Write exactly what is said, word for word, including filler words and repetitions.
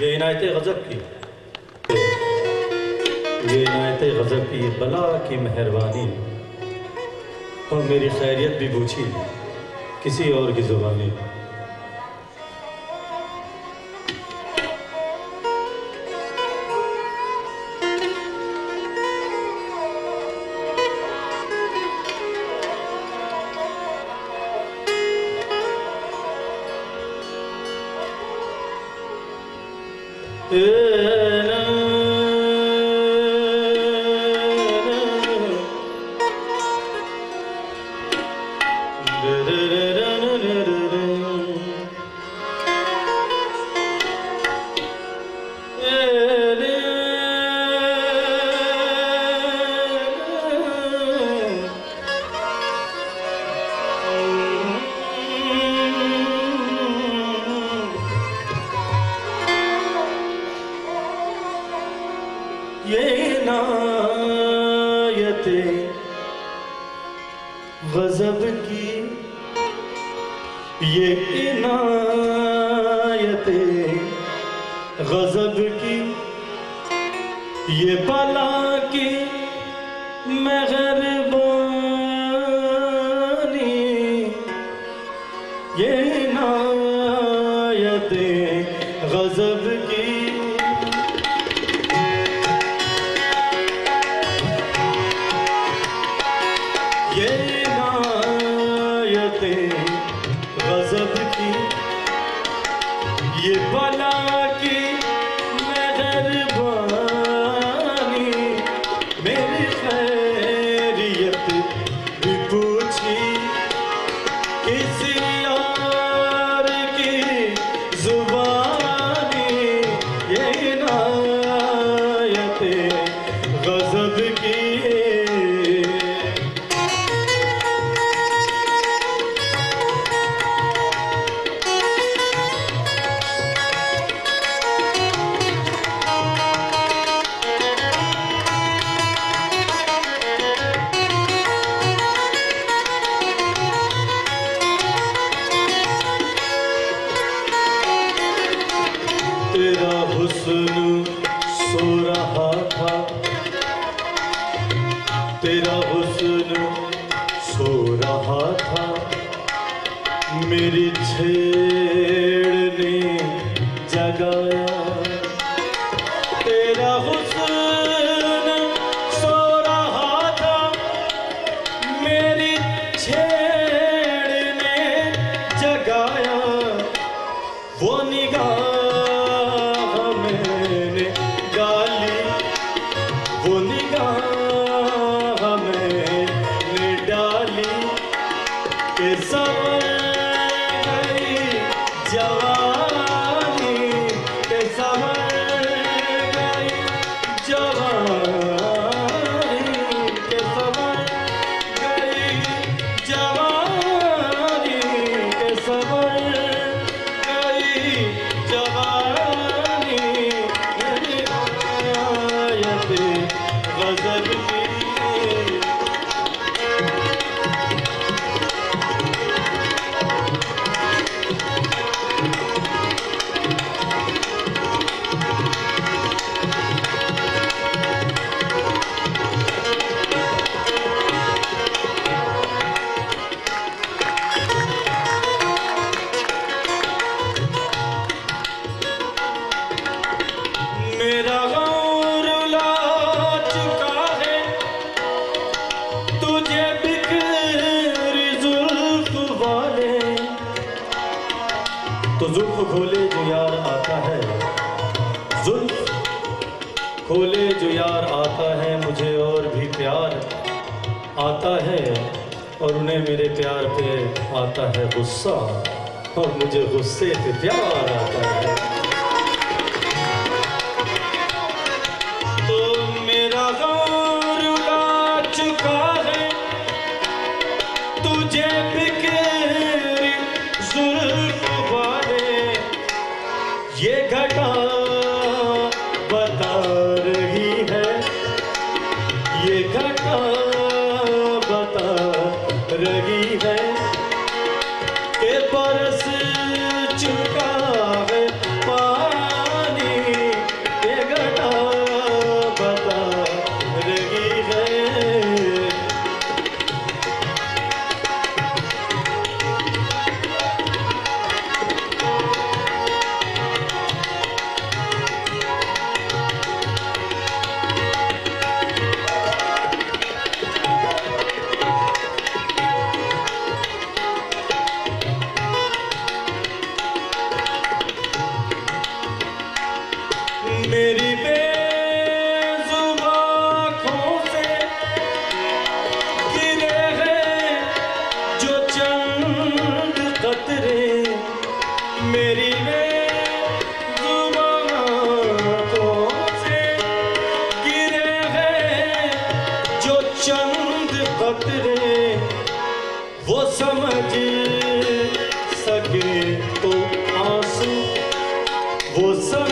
ये इनायत गजब की, ये इनायत गजब की बला की मेहरबानी, और मेरी खैरियत भी पूछी किसी और की जुबानी। रही है के परस चुका है समझ सके तो आंसू वो सब